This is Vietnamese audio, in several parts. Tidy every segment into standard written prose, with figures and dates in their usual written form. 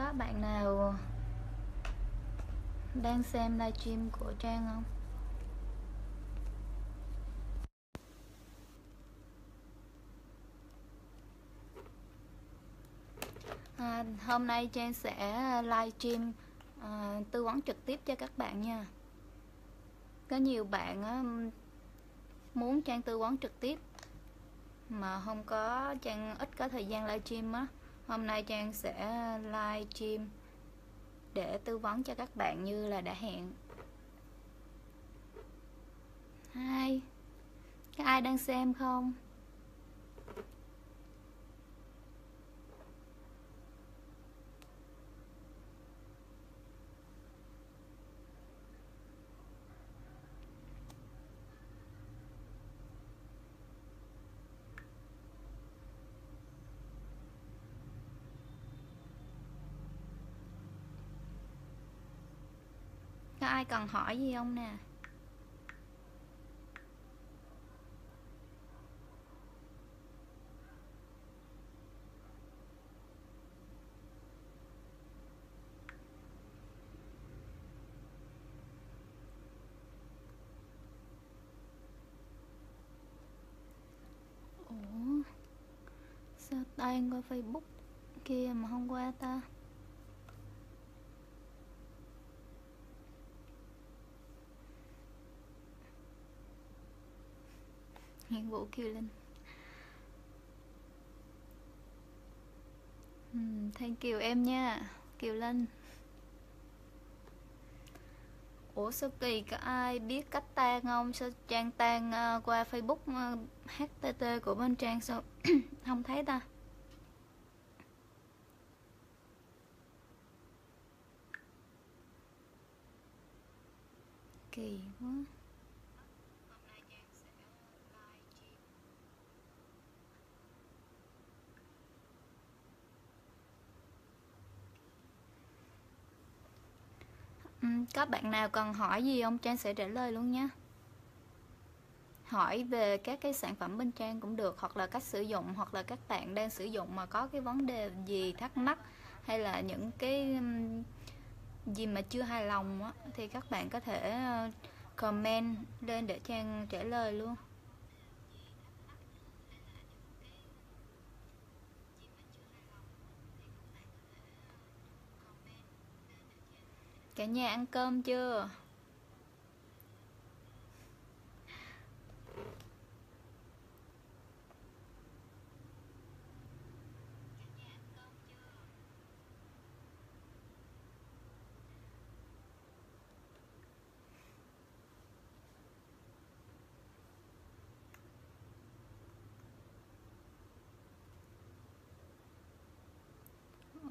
Có bạn nào đang xem livestream của Trang không? Hôm nay Trang sẽ livestream tư vấn trực tiếp cho các bạn nha. Có nhiều bạn muốn Trang tư vấn trực tiếp mà không có, Trang ít có thời gian livestream á. Hôm nay Trang sẽ livestream để tư vấn cho các bạn như là đã hẹn. Hi, có ai đang xem không? Ai cần hỏi gì không nè? Ủa, sao tay qua Facebook kia mà không qua ta? Nhiệm vụ kêu lên. Thank you em nha, Kiều Linh. Ủa sao kỳ, có ai biết cách tan không? Sao Trang tan qua Facebook HTT của bên Trang sao không thấy ta? Kỳ quá. Các bạn nào cần hỏi gì không? Trang sẽ trả lời luôn nhé. Hỏi về các cái sản phẩm bên Trang cũng được, hoặc là cách sử dụng, hoặc là các bạn đang sử dụng mà có cái vấn đề gì thắc mắc, hay là những cái gì mà chưa hài lòng á, thì các bạn có thể comment lên để Trang trả lời luôn. Cả nhà ăn cơm chưa?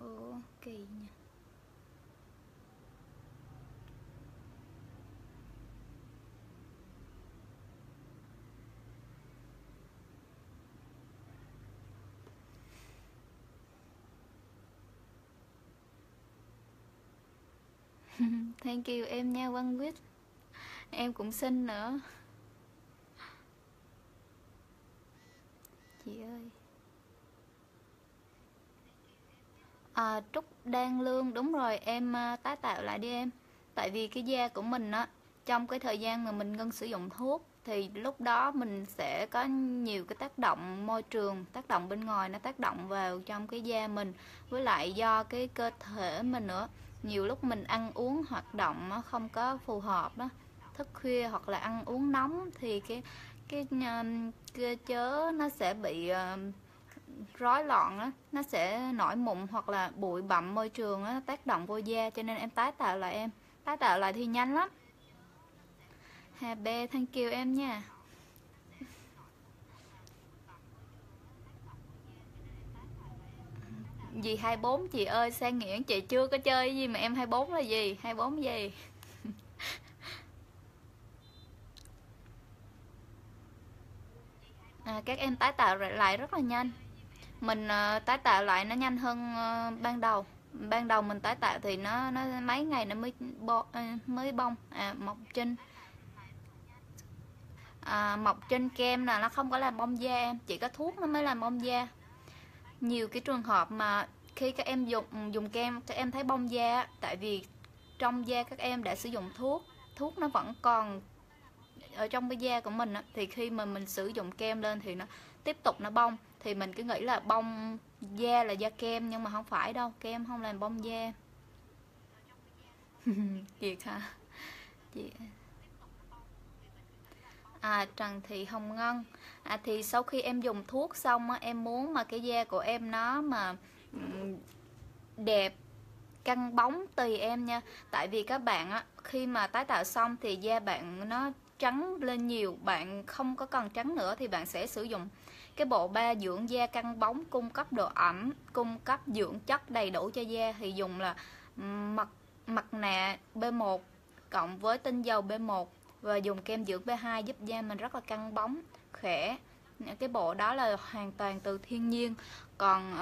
Ồ, kỳ nhỉ. Thank you em nha Quang Quyết. Em cũng xinh nữa. Chị ơi Trúc Đan Lương, đúng rồi em, tái tạo lại đi em. Tại vì cái da của mình á, trong cái thời gian mà mình ngưng sử dụng thuốc thì lúc đó mình sẽ có nhiều cái tác động môi trường, tác động bên ngoài, nó tác động vào trong cái da mình. Với lại do cái cơ thể mình nữa, nhiều lúc mình ăn uống hoạt động nó không có phù hợp đó, thức khuya hoặc là ăn uống nóng thì cái cơ chớ nó sẽ bị rối loạn đó, nó sẽ nổi mụn hoặc là bụi bặm môi trường đó, tác động vô da, cho nên em tái tạo lại em. Tái tạo lại thì nhanh lắm. Hà Bê, thank you em nha. Gì 24 chị ơi, Sang Nguyễn chị chưa có chơi cái gì mà em 24 là gì? 24 gì? Các em tái tạo lại rất là nhanh. Mình tái tạo lại nó nhanh hơn ban đầu. Ban đầu mình tái tạo thì nó mấy ngày nó mới bông. Mọc trên mọc trên kem là nó không có làm bông da em, chỉ có thuốc nó mới làm bông da. Nhiều cái trường hợp mà khi các em dùng kem, các em thấy bong da, tại vì trong da các em đã sử dụng thuốc nó vẫn còn ở trong cái da của mình á, thì khi mà mình sử dụng kem lên thì nó tiếp tục nó bong, thì mình cứ nghĩ là bong da là da kem, nhưng mà không phải đâu, kem không làm bong da. Thiệt hả? À, Trần Thị Hồng Ngân, thì sau khi em dùng thuốc xong á, em muốn mà cái da của em nó mà đẹp, căng bóng tùy em nha. Tại vì các bạn á, khi mà tái tạo xong thì da bạn nó trắng lên nhiều, bạn không có cần trắng nữa thì bạn sẽ sử dụng cái bộ ba dưỡng da căng bóng, cung cấp độ ẩm, cung cấp dưỡng chất đầy đủ cho da, thì dùng là mặt nạ B1 cộng với tinh dầu B1 và dùng kem dưỡng B2 giúp da mình rất là căng bóng, khỏe. Cái bộ đó là hoàn toàn từ thiên nhiên. Còn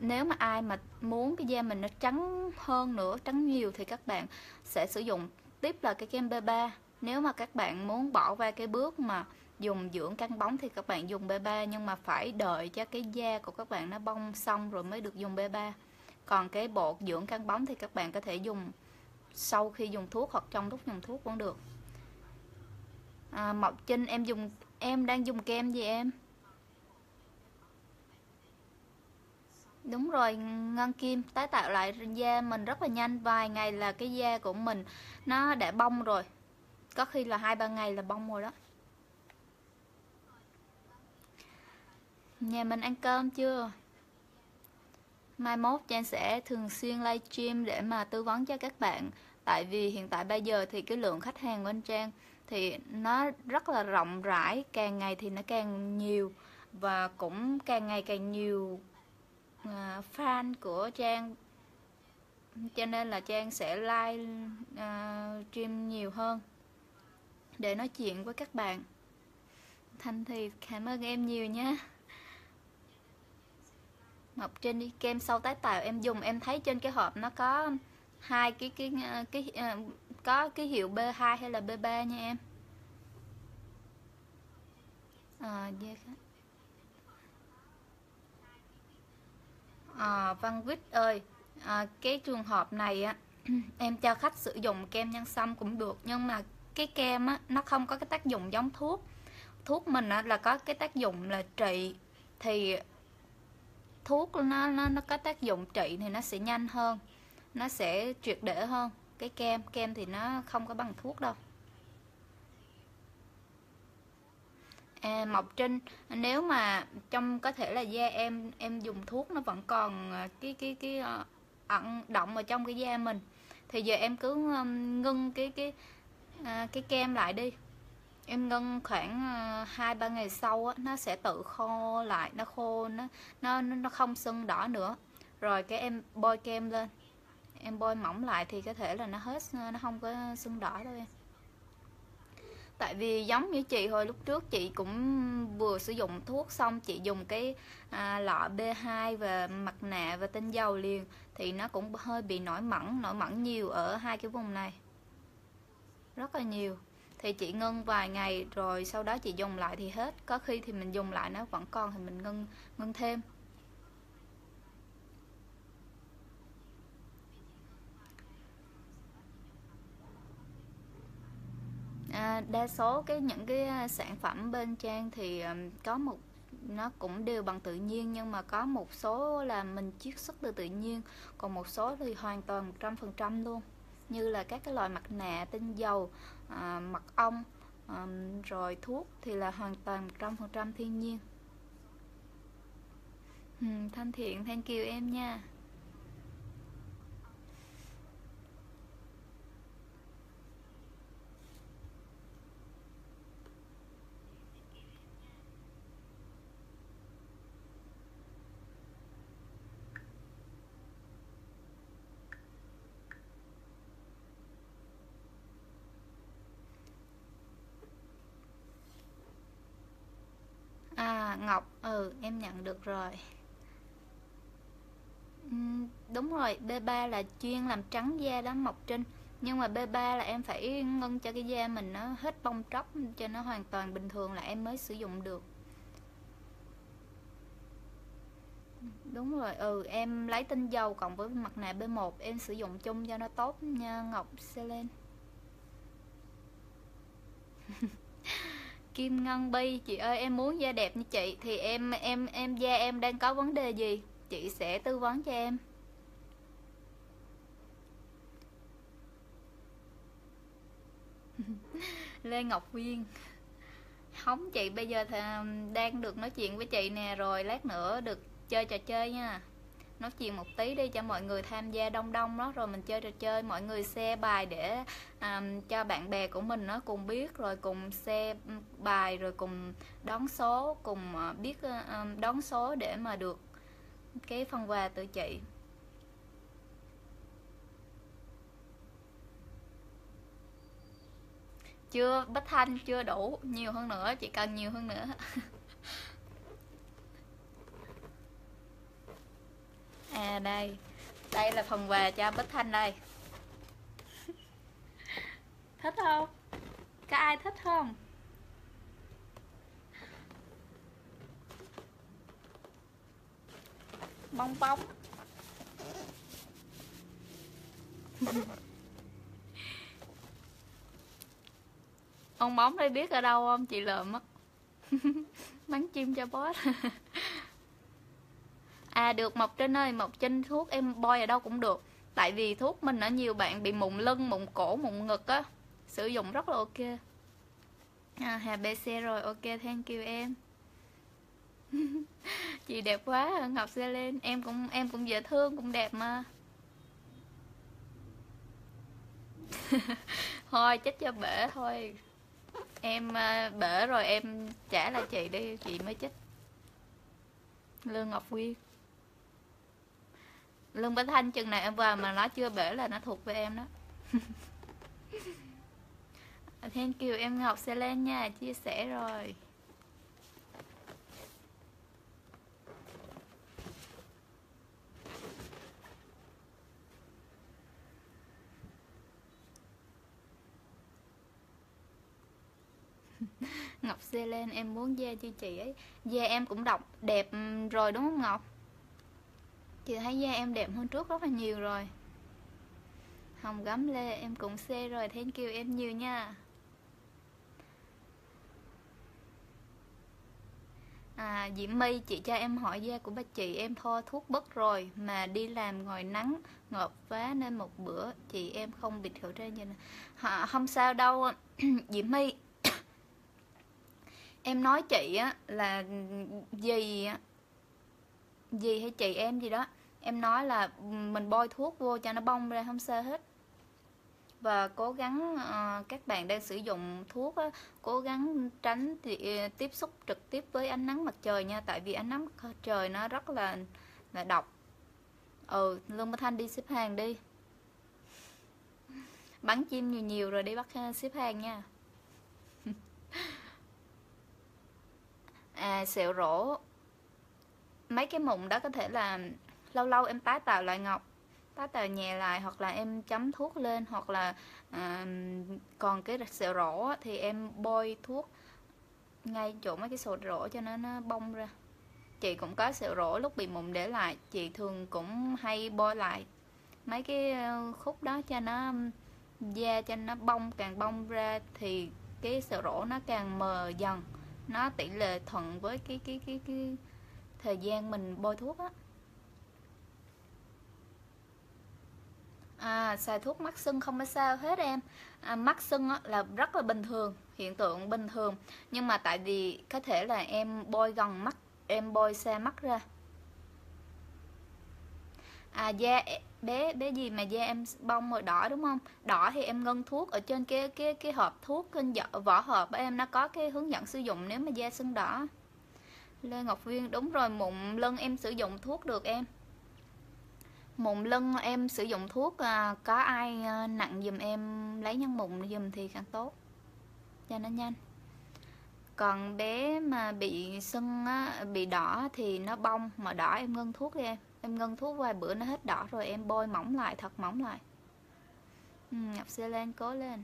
nếu mà ai mà muốn cái da mình nó trắng hơn nữa, trắng nhiều thì các bạn sẽ sử dụng tiếp là cái kem B3. Nếu mà các bạn muốn bỏ qua cái bước mà dùng dưỡng căng bóng thì các bạn dùng B3, nhưng mà phải đợi cho cái da của các bạn nó bong xong rồi mới được dùng B3. Còn cái bộ dưỡng căng bóng thì các bạn có thể dùng sau khi dùng thuốc hoặc trong lúc dùng thuốc cũng được. Mộc Trinh, em đang dùng kem gì em? Đúng rồi Ngân Kim, tái tạo lại da mình rất là nhanh, vài ngày là cái da của mình nó đã bong rồi, có khi là 2-3 ngày là bong rồi đó. Nhà mình ăn cơm chưa? Mai mốt Trang sẽ thường xuyên livestream để mà tư vấn cho các bạn. Tại vì hiện tại bây giờ thì cái lượng khách hàng bên Trang thì nó rất là rộng rãi, càng ngày thì nó càng nhiều, và cũng càng ngày càng nhiều fan của Trang, cho nên là Trang sẽ live stream nhiều hơn để nói chuyện với các bạn. Thanh thì cảm ơn em nhiều nha. Mộc Trinh, đi kem sau tái tạo em dùng, em thấy trên cái hộp nó có hai cái hiệu B2 hay là B3 nha em. Văn Quýt ơi, cái trường hợp này á, em cho khách sử dụng kem nhân sâm cũng được, nhưng mà cái kem á, nó không có cái tác dụng giống thuốc. Thuốc mình á, là có cái tác dụng là trị, thì thuốc nó có tác dụng trị thì nó sẽ nhanh hơn, nó sẽ triệt để hơn. Cái kem thì nó không có bằng thuốc đâu. Mộc Trinh, nếu mà trong có thể là da em dùng thuốc nó vẫn còn cái ẩn động ở trong cái da mình, thì giờ em cứ ngưng cái kem lại đi. Em ngưng khoảng 2-3 ngày sau á, nó sẽ tự khô lại, nó khô, nó không sưng đỏ nữa. Rồi cái em bôi kem lên, em bôi mỏng lại thì có thể là nó hết, nó không có sưng đỏ đâu em. Tại vì giống như chị hồi lúc trước, chị cũng vừa sử dụng thuốc xong, chị dùng cái lọ B2 và mặt nạ và tinh dầu liền, thì nó cũng hơi bị nổi mẩn nhiều ở hai cái vùng này, rất là nhiều. Thì chị ngưng vài ngày rồi sau đó chị dùng lại thì hết. Có khi thì mình dùng lại nó vẫn còn thì mình ngưng thêm. Đa số những cái sản phẩm bên Trang thì có một nó cũng đều bằng tự nhiên, nhưng mà có một số là mình chiết xuất từ tự nhiên, còn một số thì hoàn toàn 100% luôn, như là các cái loại mặt nạ, tinh dầu, mật ong, rồi thuốc thì là hoàn toàn 100% thiên nhiên. Thanh Thiện, thank you em nha. Ngọc, em nhận được rồi. Đúng rồi, B3 là chuyên làm trắng da đó Mộc Trinh. Nhưng mà B3 là em phải ngưng cho cái da mình nó hết bong tróc, cho nó hoàn toàn bình thường là em mới sử dụng được. Đúng rồi, em lấy tinh dầu cộng với mặt nạ B1, em sử dụng chung cho nó tốt nha Ngọc Selen. Kim Ngân Bi, chị ơi em muốn da đẹp như chị thì em da em đang có vấn đề gì? Chị sẽ tư vấn cho em. Lê Ngọc Viên, không chị bây giờ thì đang được nói chuyện với chị nè, rồi lát nữa được chơi trò chơi nha. Nói chuyện một tí đi cho mọi người tham gia đông đông đó, rồi mình chơi trò chơi, mọi người share bài để cho bạn bè của mình nó cùng biết, rồi cùng share bài, rồi cùng đón số, cùng biết đón số để mà được cái phần quà từ chị. Chưa, Bích Thanh chưa đủ, nhiều hơn nữa, chị cần nhiều hơn nữa. À đây, đây là phần quà cho Bích Thanh đây. Thích không? Có ai thích không? Bong bóng. Ông bóng đây biết ở đâu không? Chị lượm mất. Bắn chim cho boss. À được Mộc Trinh ơi, Mộc Trinh thuốc em bôi ở đâu cũng được. Tại vì thuốc mình ở nhiều bạn bị mụn lưng, mụn cổ, mụn ngực á. Sử dụng rất là ok. À, Hà BC rồi, ok thank you em. Chị đẹp quá Ngọc Xe Lên, em cũng dễ thương, cũng đẹp mà. Thôi chết cho bể thôi. Em bể rồi em trả lại chị đi, chị mới chích. Lương Ngọc Quyên, Lương Bích Thanh, chừng nào em vào mà nó chưa bể là nó thuộc về em đó. Thank you em Ngọc Xe Lên nha, chia sẻ rồi. Ngọc Xe Lên, em muốn da cho chị ấy. Da em cũng đọc đẹp rồi đúng không Ngọc? Chị thấy da em đẹp hơn trước rất là nhiều rồi. Hồng Gấm Lê, em cũng xe rồi, thank you em nhiều nha. À, Diễm My, chị cho em hỏi da của bà chị em thoa thuốc bất rồi mà đi làm ngồi nắng ngợp quá nên một bữa chị em không bịt khẩu trang như này. Không sao đâu Diễm My. Em nói chị á là gì hay chị em gì đó, em nói là mình bôi thuốc vô cho nó bong ra không sao hết. Và cố gắng các bạn đang sử dụng thuốc á, cố gắng tránh tiếp xúc trực tiếp với ánh nắng mặt trời nha, tại vì ánh nắng mặt trời nó rất là độc. Lương Bích Thanh đi xếp hàng đi. Bắn chim nhiều rồi đi bắt xếp hàng nha. À, sẹo rỗ, mấy cái mụn đó có thể là lâu lâu em tái tạo lại Ngọc, tái tạo nhẹ lại, hoặc là em chấm thuốc lên, hoặc là còn cái sẹo rỗ thì em bôi thuốc ngay chỗ mấy cái sẹo rỗ cho nó bong ra. Chị cũng có sẹo rỗ lúc bị mụn để lại, chị thường cũng hay bôi lại mấy cái khúc đó cho nó da cho nó bong, càng bong ra thì cái sẹo rỗ nó càng mờ dần. Nó tỷ lệ thuận với cái thời gian mình bôi thuốc á. À, xài thuốc mắc sưng không có sao hết em. Mắc sưng á, là rất là bình thường, hiện tượng bình thường. Nhưng mà tại vì có thể là em bôi gần mắt, em bôi xa mắt ra. À, da bé gì mà da em bông rồi đỏ đúng không? Đỏ thì em ngân thuốc ở trên cái hộp thuốc, trên vỏ hộp em nó có cái hướng dẫn sử dụng nếu mà da sưng đỏ. Lê Ngọc Viên, đúng rồi, mụn lưng em sử dụng thuốc được em. Mụn lưng em sử dụng thuốc, có ai nặng giùm em lấy nhân mụn giùm thì càng tốt cho nó nhanh. Còn bé mà bị sưng á, bị đỏ thì nó bong, mà đỏ em ngân thuốc đi em. Em ngân thuốc vài bữa nó hết đỏ rồi em bôi mỏng lại, thật mỏng lại. Ngọc Xe Lên cố lên.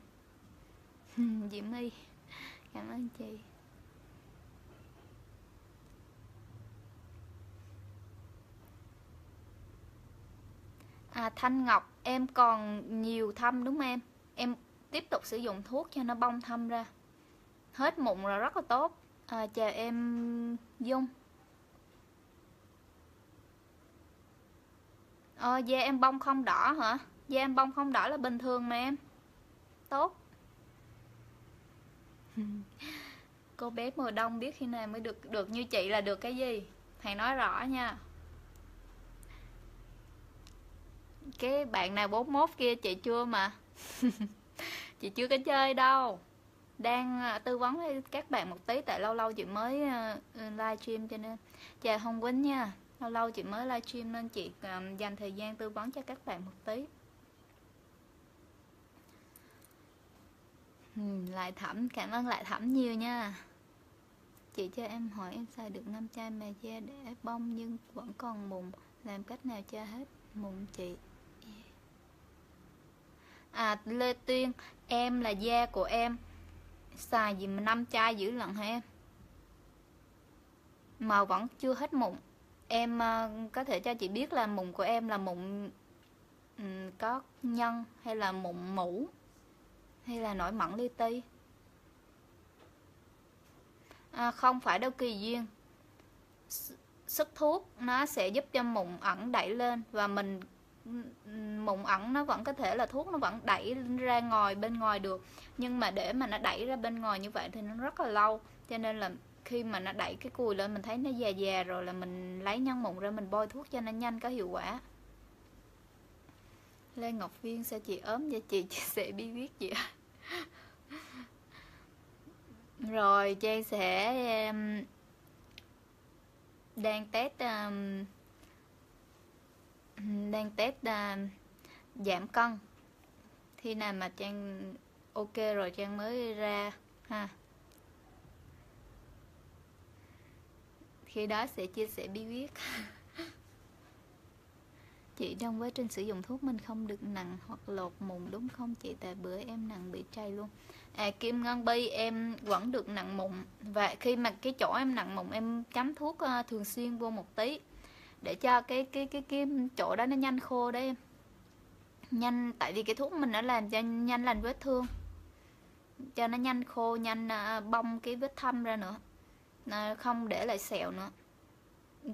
Diễm My, cảm ơn chị. Thanh Ngọc, em còn nhiều thâm đúng không em? Em tiếp tục sử dụng thuốc cho nó bong thâm ra. Hết mụn là rất là tốt. Chào em Dung. Da em bong không đỏ hả? Da em bong không đỏ là bình thường mà em. Tốt. Cô bé mùa đông biết khi nào mới được như chị là được cái gì? Thầy nói rõ nha. Cái bạn nào 41 kia chị chưa mà. Chị chưa có chơi đâu. Đang tư vấn với các bạn một tí. Tại lâu lâu chị mới live stream cho nên. Chào Hồng Quýnh nha. Lâu lâu chị mới live stream nên chị dành thời gian tư vấn cho các bạn một tí. Lại Thẩm, cảm ơn Lại Thẩm nhiều nha. Chị cho em hỏi, em xài được 5 chai mà da đã bong nhưng vẫn còn mụn, làm cách nào cho hết mụn chị? Lê Tuyên, em là da của em xài gì mà 5 chai dữ lận hả em? Mà vẫn chưa hết mụn. Em có thể cho chị biết là mụn của em là mụn có nhân hay là mụn mũ hay là nổi mẩn li ti? Không phải đâu Kỳ Duyên. Sức thuốc nó sẽ giúp cho mụn ẩn đẩy lên. Và mình mụn ẩn nó vẫn có thể là thuốc nó vẫn đẩy ra ngoài bên ngoài được. Nhưng mà để mà nó đẩy ra bên ngoài như vậy thì nó rất là lâu. Cho nên là khi mà nó đẩy cái cùi lên mình thấy nó già già rồi là mình lấy nhân mụn ra mình bôi thuốc cho nó nhanh có hiệu quả. Lê Ngọc Viên, sao chị ốm vậy chị? Chị sẽ biết viết gì ạ? Rồi chị sẽ đang test giảm cân. Khi nào mà Trang ok rồi Trang mới ra ha. Khi đó sẽ chia sẻ bí quyết. Chị, trong quá trình sử dụng thuốc mình không được nặng hoặc lột mụn đúng không chị? Tại bữa em nặng bị trầy luôn. Kim Ngân Bi, em vẫn được nặng mụn. Và khi mà cái chỗ em nặng mụn em chấm thuốc thường xuyên vô một tí để cho cái chỗ đó nó nhanh khô đấy em. Nhanh, tại vì cái thuốc mình đã làm cho nhanh lành vết thương, cho nó nhanh khô, nhanh bong cái vết thâm ra nữa, không để lại sẹo nữa.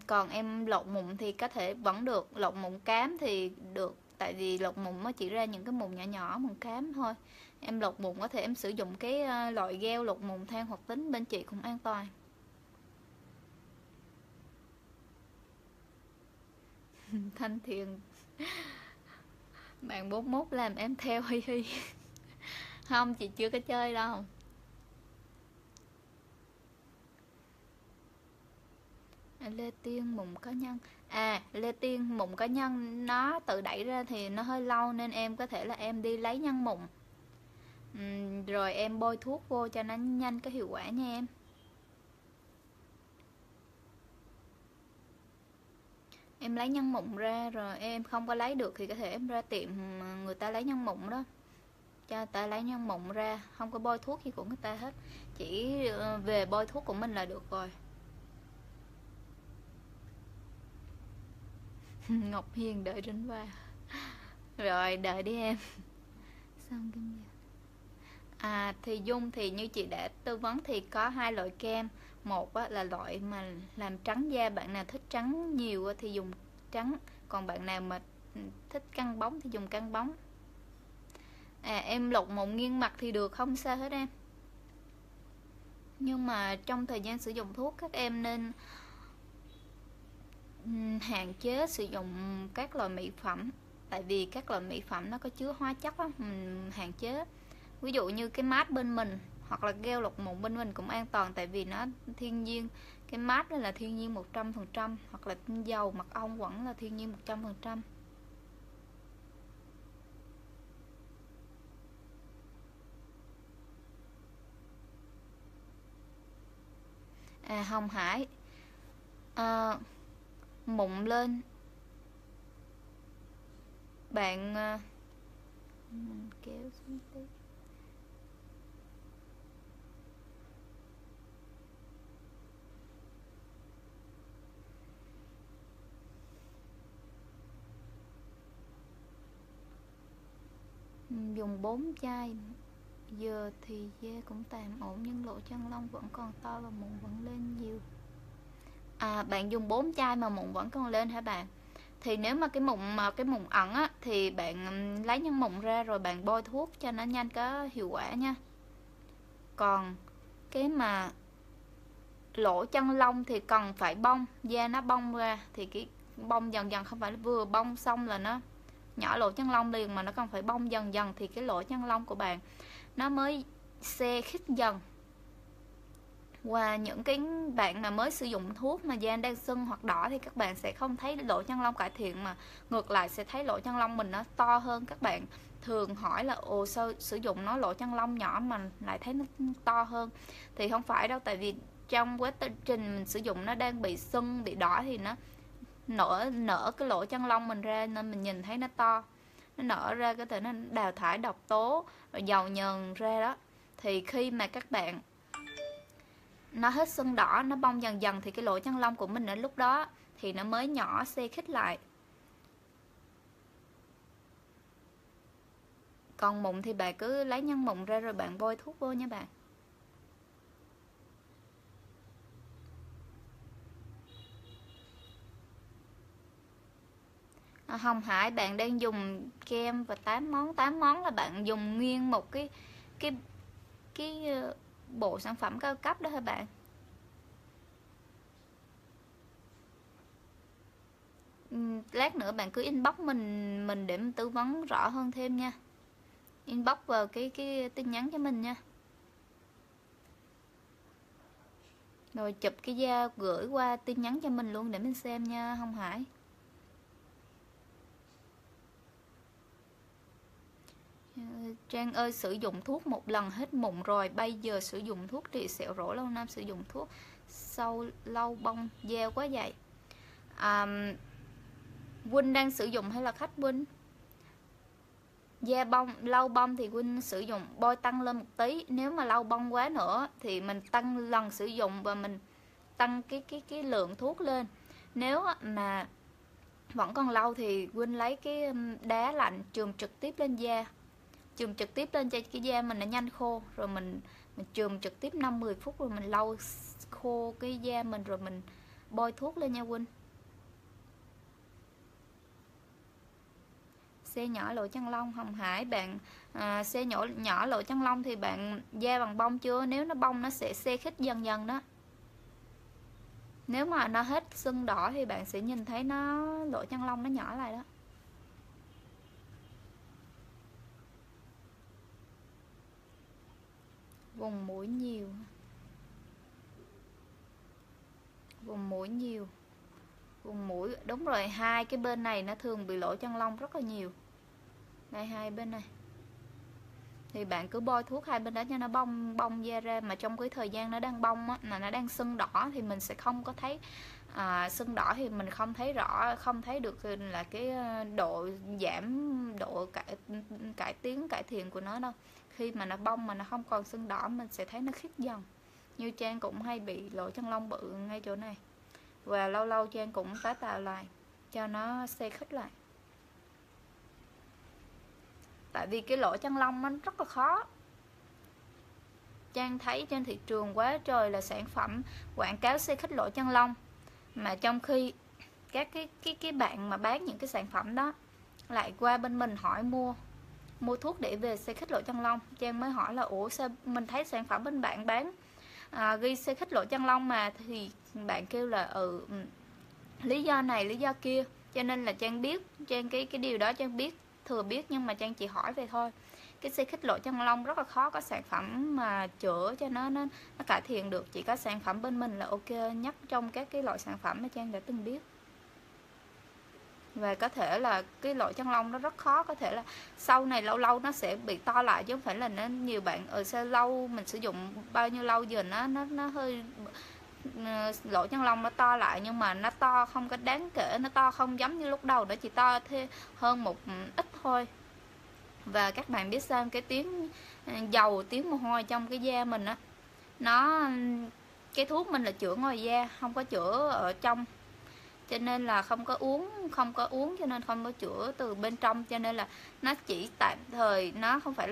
Còn em lột mụn thì có thể vẫn được. Lột mụn cám thì được. Tại vì lột mụn nó chỉ ra những cái mụn nhỏ nhỏ, mụn cám thôi. Em lột mụn có thể em sử dụng cái loại gel lột mụn than hoạt tính bên chị cũng an toàn. Thanh Thiền, bạn 41 làm em theo hi hi. Không, chị chưa có chơi đâu. Lê Tiên, mụn cá nhân. Lê Tiên, mụn cá nhân nó tự đẩy ra thì nó hơi lâu nên em có thể là em đi lấy nhân mụn. Rồi em bôi thuốc vô cho nó nhanh cái hiệu quả nha em. Em lấy nhân mụn ra rồi em không có lấy được thì có thể em ra tiệm người ta lấy nhân mụn đó. Cho người ta lấy nhân mụn ra, không có bôi thuốc gì của người ta hết. Chỉ về bôi thuốc của mình là được rồi. Ngọc Hiền đợi rinh va. Rồi đợi đi em. Thì Dung thì như chị đã tư vấn thì có hai loại kem. Một là loại mà làm trắng da. Bạn nào thích trắng nhiều thì dùng trắng. Còn bạn nào mà thích căng bóng thì dùng căng bóng. Em lột mụn nghiêng mặt thì được, không sao hết em. Nhưng mà trong thời gian sử dụng thuốc các em nên hạn chế sử dụng các loại mỹ phẩm. Tại vì các loại mỹ phẩm nó có chứa hóa chất đó, mình hạn chế. Ví dụ như cái mát bên mình hoặc là gel lột mụn bên mình cũng an toàn. Tại vì nó thiên nhiên. Cái mát đó là thiên nhiên 100%. Hoặc là dầu mật ong vẫn là thiên nhiên 100%. Hồng Hải, mụn lên bạn mình kéo xuống tí. Dùng 4 chai. Giờ thì dê cũng tạm ổn, nhưng lỗ chân lông vẫn còn to và mụn vẫn lên nhiều. À, bạn dùng 4 chai mà mụn vẫn còn lên hả bạn? Thì nếu mà cái mụn ẩn á, thì bạn lấy những mụn ra rồi bạn bôi thuốc cho nó nhanh có hiệu quả nha. Còn cái mà lỗ chân lông thì cần phải bong, da nó bong ra. Thì cái bong dần dần, không phải vừa bong xong là nó nhỏ lỗ chân lông liền, mà nó còn phải bong dần dần thì cái lỗ chân lông của bạn nó mới se khít dần. Và những cái bạn mà mới sử dụng thuốc mà da đang sưng hoặc đỏ thì các bạn sẽ không thấy lỗ chân lông cải thiện, mà ngược lại sẽ thấy lỗ chân lông mình nó to hơn. Các bạn thường hỏi là ồ sao sử dụng nó lỗ chân lông nhỏ mà lại thấy nó to hơn, thì không phải đâu. Tại vì trong quá trình mình sử dụng nó đang bị sưng, bị đỏ thì nó nở cái lỗ chân lông mình ra, nên mình nhìn thấy nó to, nó nở ra, có thể nó đào thải độc tố rồi dầu nhờn ra đó. Thì khi mà các bạn nó hết sưng đỏ, nó bong dần dần thì cái lỗ chân lông của mình đến lúc đó thì nó mới nhỏ se khít lại. Còn mụn thì bạn cứ lấy nhân mụn ra rồi bạn bôi thuốc vô nha bạn. Hồng Hải, bạn đang dùng kem và 8 món là bạn dùng nguyên một cái bộ sản phẩm cao cấp đó hả bạn? Lát nữa bạn cứ inbox mình để mình tư vấn rõ hơn thêm nha. Inbox vào cái tin nhắn cho mình nha. Rồi chụp cái da gửi qua tin nhắn cho mình luôn để mình xem nha Hồng Hải. Trang ơi, sử dụng thuốc một lần hết mụn rồi, bây giờ sử dụng thuốc trị sẹo rỗ lâu năm, sử dụng thuốc sâu lâu bông da quá vậy. Quynh đang sử dụng hay là khách Quynh? Da bông lâu bông thì Quynh sử dụng bôi tăng lên một tí. Nếu mà lâu bông quá nữa thì mình tăng lần sử dụng và mình tăng cái lượng thuốc lên. Nếu mà vẫn còn lâu thì Quynh lấy cái đá lạnh chườm trực tiếp lên da, chườm trực tiếp lên cho cái da mình nó nhanh khô. Rồi mình chườm trực tiếp 5-10 phút rồi mình lau khô cái da mình rồi mình bôi thuốc lên nha Quynh. Xe nhỏ lỗ chân lông, Hồng Hải bạn xe nhỏ lỗ chân lông thì bạn da bằng bông chưa? Nếu nó bông nó sẽ se khít dần dần đó. Nếu mà nó hết sưng đỏ thì bạn sẽ nhìn thấy nó lỗ chân lông nó nhỏ lại đó. Vùng mũi nhiều, vùng mũi nhiều, vùng mũi đúng rồi. Hai cái bên này nó thường bị lỗ chân lông rất là nhiều. Đây, hai bên này thì bạn cứ bôi thuốc hai bên đó cho nó bong da ra. Mà trong cái thời gian nó đang bong á, mà nó đang sưng đỏ thì mình sẽ không có thấy sưng đỏ thì mình không thấy rõ, không thấy được là cái độ giảm, độ cải thiện của nó đâu. Khi mà nó bong mà nó không còn sưng đỏ mình sẽ thấy nó khít dần. Như Trang cũng hay bị lỗ chân lông bự ngay chỗ này, và lâu lâu Trang cũng tái tạo lại cho nó se khít lại. Tại vì cái lỗ chân lông nó rất là khó. Trang thấy trên thị trường quá trời là sản phẩm quảng cáo se khít lỗ chân lông, mà trong khi các cái bạn mà bán những cái sản phẩm đó lại qua bên mình hỏi mua thuốc để về se khít lỗ chân lông. Trang mới hỏi là ủa sao mình thấy sản phẩm bên bạn bán ghi se khít lỗ chân lông mà, thì bạn kêu là lý do này lý do kia. Cho nên là Trang biết, Trang cái điều đó Trang biết, thừa biết, nhưng mà Trang chỉ hỏi về thôi. Cái se khít lỗ chân lông rất là khó có sản phẩm mà chữa cho nó cải thiện được. Chỉ có sản phẩm bên mình là ok nhất trong các cái loại sản phẩm mà Trang đã từng biết. Và có thể là cái lỗ chân lông nó rất khó, có thể là sau này lâu lâu nó sẽ bị to lại, chứ không phải là nó nhiều bạn ở xe lâu mình sử dụng bao nhiêu lâu giờ nó hơi lỗ chân lông nó to lại, nhưng mà nó to không có đáng kể, nó to không giống như lúc đầu, nó chỉ to hơn một ít thôi. Và các bạn biết sao, cái tiếng dầu, tiếng mồ hôi trong cái da mình á, cái thuốc mình là chữa ngoài da, không có chữa ở trong. cho nên là không có uống, cho nên không có chữa từ bên trong, cho nên là nó chỉ tạm thời, nó không phải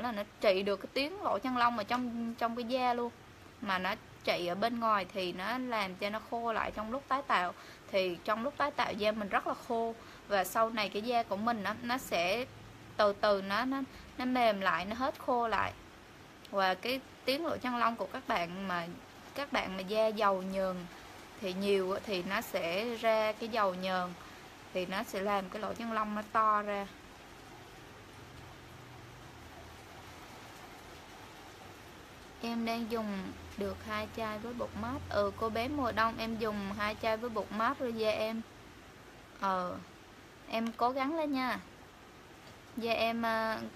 là nó trị được cái tuyến lỗ chân lông mà trong cái da luôn, mà nó trị ở bên ngoài thì nó làm cho nó khô lại trong lúc tái tạo. Thì trong lúc tái tạo da mình rất là khô, và sau này cái da của mình nó sẽ từ từ nó mềm lại, nó hết khô lại. Và cái tuyến lỗ chân lông của các bạn mà da dầu nhờn thì nhiều thì nó sẽ ra cái dầu nhờn, thì nó sẽ làm cái lỗ chân lông nó to ra. Em đang dùng được 2 chai với bột mát. Ừ, cô bé mùa đông em dùng 2 chai với bột mát rồi da em. Em cố gắng lên nha. Dạ em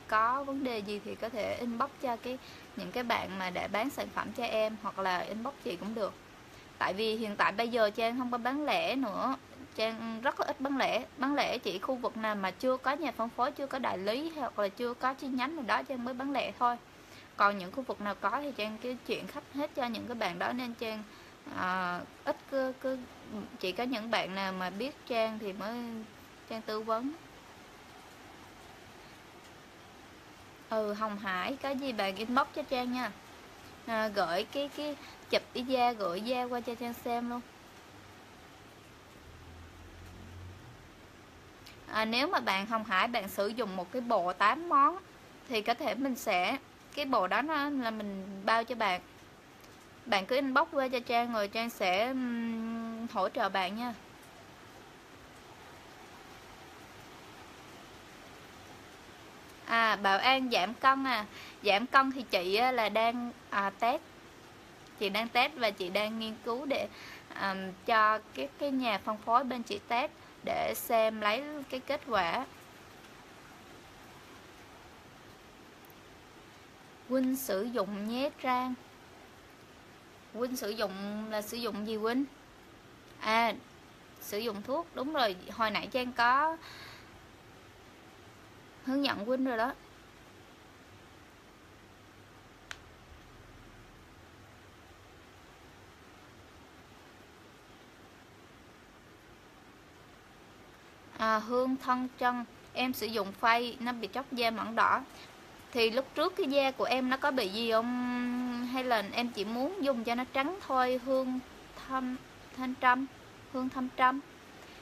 có vấn đề gì thì có thể inbox cho những cái bạn mà đã bán sản phẩm cho em, hoặc là inbox chị cũng được. Tại vì hiện tại bây giờ Trang không có bán lẻ nữa, Trang rất là ít bán lẻ. Bán lẻ chỉ khu vực nào mà chưa có nhà phân phối, chưa có đại lý hoặc là chưa có chi nhánh nào đó Trang mới bán lẻ thôi. Còn những khu vực nào có thì Trang cái chuyện khách hết cho những cái bạn đó, nên Trang ít chỉ có những bạn nào mà biết Trang thì mới Trang tư vấn. Hồng Hải, có gì bạn inbox cho Trang nha. Gửi cái chụp cái da, gửi da qua cho Trang xem luôn. Nếu mà bạn Hồng Hải bạn sử dụng một cái bộ 8 món thì có thể mình sẽ, cái bộ đó nó là mình bao cho bạn. Bạn cứ inbox qua cho Trang rồi Trang sẽ hỗ trợ bạn nha. Bảo An giảm cân giảm cân thì chị là đang test, chị đang test và chị đang nghiên cứu để cho cái nhà phân phối bên chị test để xem lấy cái kết quả. Huynh sử dụng nhé Trang. Huynh sử dụng là sử dụng gì Huynh? Sử dụng thuốc, đúng rồi, hồi nãy Trang có hướng dẫn Huynh rồi đó. Hương Thân Chân, em sử dụng phay nó bị tróc da mẩn đỏ. Thì lúc trước cái da của em nó có bị gì không? Hay là em chỉ muốn dùng cho nó trắng thôi? Hương Thâm Trâm,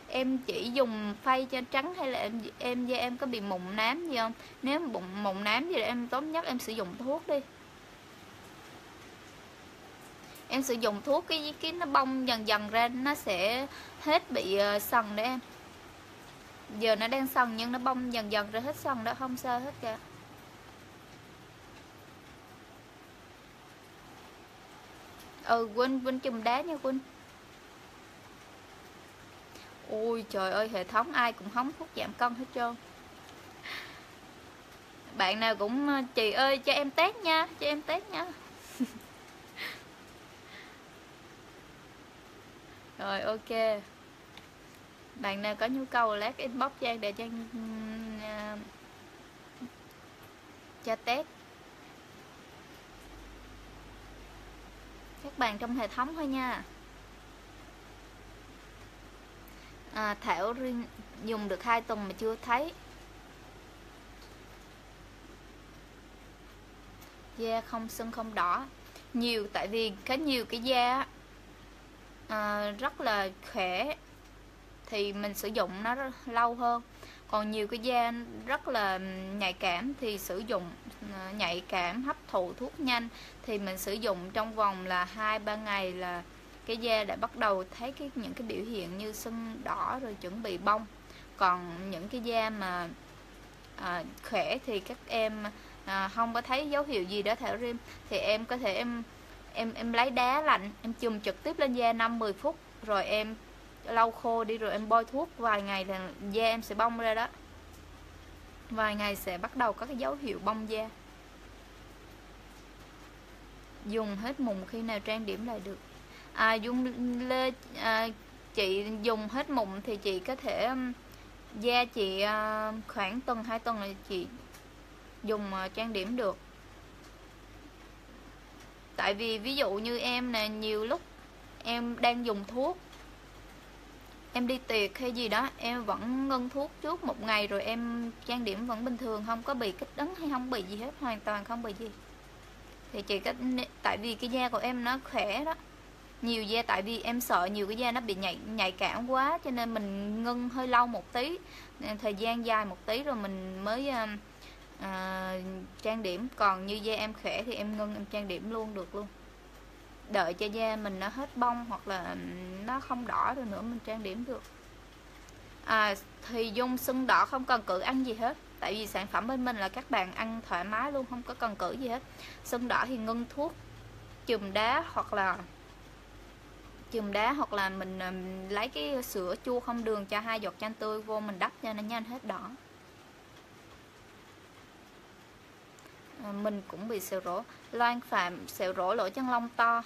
em chỉ dùng phay cho trắng hay là em da em có bị mụn nám gì không? Nếu mụn nám gì thì em tốt nhất em sử dụng thuốc đi. Em sử dụng thuốc cái nó bong dần dần ra, nó sẽ hết bị sần đấy em. Giờ nó đang sần nhưng nó bong dần dần ra hết sần đó, không sao hết cả. Quên chùm đá nha Quên. Ôi trời ơi, hệ thống ai cũng hóng thuốc giảm cân hết trơn. Bạn nào cũng chị ơi cho em test nha, cho em test nha. Rồi ok. Bạn nào có nhu cầu lát inbox Trang để Trang cho test. Các bạn trong hệ thống thôi nha. Thảo riêng dùng được 2 tuần mà chưa thấy da không sưng không đỏ nhiều, tại vì có nhiều cái da rất là khỏe thì mình sử dụng nó lâu hơn, còn nhiều cái da rất là nhạy cảm thì sử dụng nhạy cảm hấp thụ thuốc nhanh thì mình sử dụng trong vòng là 2-3 ngày là cái da đã bắt đầu thấy những cái biểu hiện như sưng đỏ rồi chuẩn bị bong. Còn những cái da mà khỏe thì các em không có thấy dấu hiệu gì đó Thảo Rim, thì em có thể em lấy đá lạnh em chườm trực tiếp lên da 5-10 phút rồi em lau khô đi, rồi em bôi thuốc vài ngày là da em sẽ bong ra đó. Vài ngày sẽ bắt đầu có cái dấu hiệu bong da. Dùng hết mụn khi nào trang điểm lại được? Chị dùng hết mụn thì chị có thể da chị khoảng tuần 2 tuần là chị dùng trang điểm được. Tại vì ví dụ như em nè, nhiều lúc em đang dùng thuốc em đi tiệc hay gì đó em vẫn ngưng thuốc trước một ngày rồi em trang điểm vẫn bình thường, không có bị kích ứng hay không bị gì hết, hoàn toàn không bị gì. Thì chỉ cách tại vì cái da của em nó khỏe đó, nhiều da tại vì em sợ nhiều cái da nó bị nhạy cảm quá cho nên mình ngưng hơi lâu một tí, thời gian dài một tí rồi mình mới trang điểm. Còn như da em khỏe thì em ngưng em trang điểm luôn được luôn, đợi cho da mình nó hết bong hoặc là nó không đỏ rồi nữa mình trang điểm được. Thì dùng sưng đỏ không cần cự ăn gì hết, tại vì sản phẩm bên mình là các bạn ăn thoải mái luôn, không có cần cự gì hết. Sưng đỏ thì ngưng thuốc chùm đá hoặc là mình lấy cái sữa chua không đường cho 2 giọt chanh tươi vô mình đắp cho nó nhanh hết đỏ. Mình cũng bị sẹo rỗ. Loan Phạm sẹo rỗ lỗ chân lông to.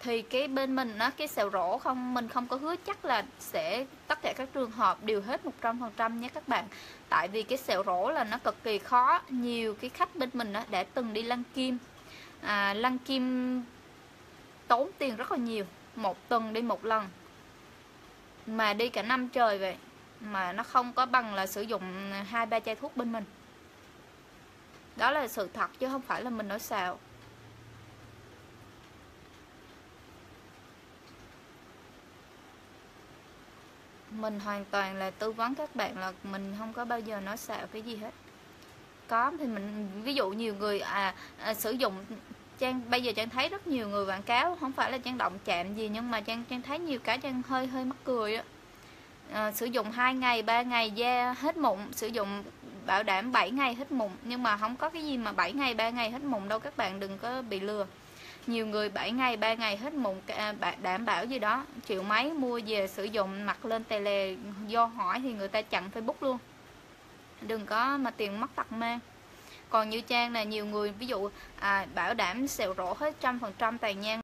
Thì cái bên mình á, cái sẹo rỗ mình không có hứa chắc là sẽ tất cả các trường hợp đều hết 100% nhé các bạn. Tại vì cái sẹo rỗ là nó cực kỳ khó. Nhiều cái khách bên mình á, đã từng đi lăn kim, lăn kim tốn tiền rất là nhiều, một tuần đi một lần mà đi cả năm trời vậy, mà nó không có bằng là sử dụng 2-3 chai thuốc bên mình. Đó là sự thật chứ không phải là mình nói xạo. Mình hoàn toàn là tư vấn các bạn là mình không có bao giờ nói xạo cái gì hết. Có thì mình ví dụ nhiều người sử dụng Trang, bây giờ Trang thấy rất nhiều người quảng cáo, không phải là Trang động chạm gì nhưng mà Trang thấy nhiều cái Trang hơi mắc cười đó. Sử dụng 2 ngày 3 ngày da hết mụn, sử dụng bảo đảm 7 ngày hết mụn, nhưng mà không có cái gì mà 7 ngày 3 ngày hết mụn đâu các bạn, đừng có bị lừa. Nhiều người 7 ngày 3 ngày hết mụn đảm bảo gì đó, triệu mấy mua về sử dụng mặc lên tè lè, do hỏi thì người ta chặn Facebook luôn. Đừng có mà tiền mất tật mang. Còn như Trang là nhiều người ví dụ bảo đảm sẹo rỗ hết 100% tàn nhang.